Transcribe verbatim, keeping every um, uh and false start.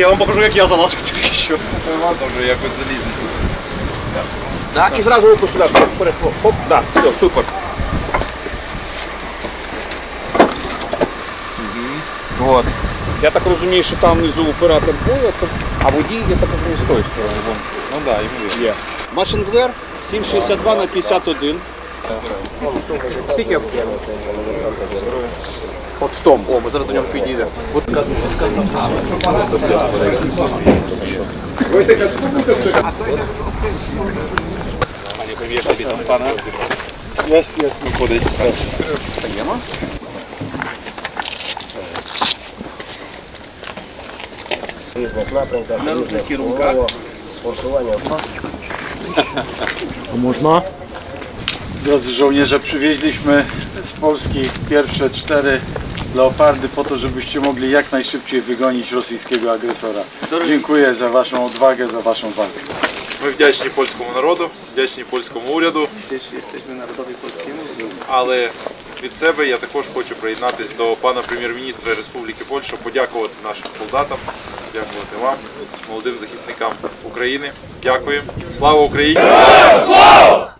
Ja wam pokażę, jak ja znalazłem taki siłek. Może jakoś zaliznę. Tak i zrazu po prostu hop, da, super. Вот. Я так разумею, что там внизу оператор боя, а в УДИ это уже не с той стороны. Ну да, и я. Maszyngewer siedem sześćdziesiąt dwa na pięćdziesiąt jeden. Сколько? Под стом. О, мы зараз до нього підійдемо. Ви така спокійна. Пані, привіт тобі там, пана. Я сіясь не ходить. Стаємо. Na różnych kierunkach. Można? Drodzy żołnierze, przywieźliśmy z Polski pierwsze cztery Leopardy po to, żebyście mogli jak najszybciej wygonić rosyjskiego agresora. Dziękuję za waszą odwagę, za waszą walkę. My wdzięczni polskiemu narodu, wdzięczni polskiemu urzędu. Jesteśmy narodowi polskiemu. Ale від себе я також хочу приєднатися до пана прем'єр-міністра Республіки Польща, подякувати нашим солдатам, дякувати вам, молодим захисникам України. Дякую. Слава Україні! Слава!